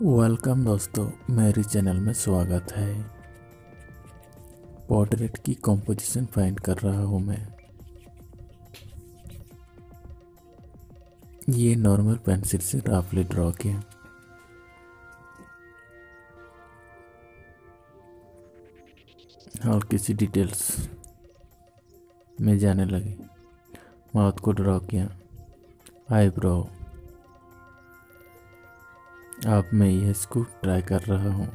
Welcome दोस्तों, मेरे channel में स्वागत है। पोर्ट्रेट की कंपोजिशन फाइंड कर रहा हूँ मैं। ये नॉर्मल पेंसिल से रफली ड्रॉ किया। हल्की सी डिटेल्स में जाने लगे। माउथ को ड्रॉ किया, आईब्रो। अब मैं यह इसको ट्राई कर रहा हूँ।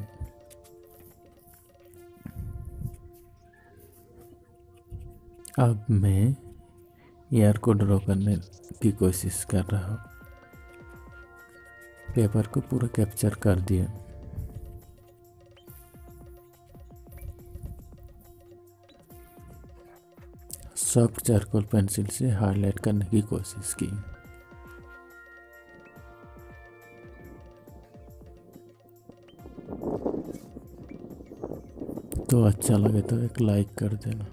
अब मैं ईयर को ड्रॉ करने की कोशिश कर रहा हूँ। पेपर को पूरा कैप्चर कर दिया। सॉफ्ट चारकोल पेंसिल से हाईलाइट करने की कोशिश की। तो अच्छा लगे तो एक लाइक कर देना।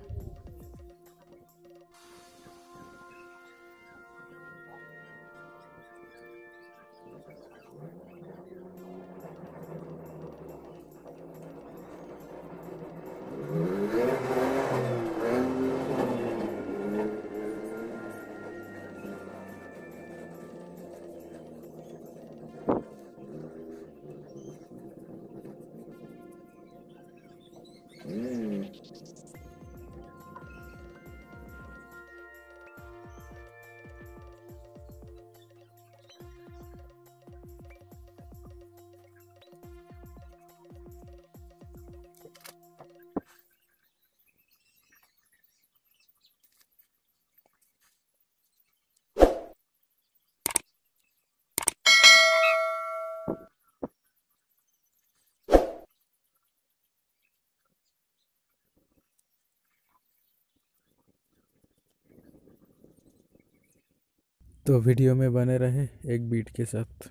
तो वीडियो में बने रहें एक बीट के साथ।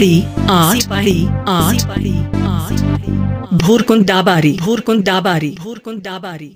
सिपाही 8 भोरकुंड दाबारी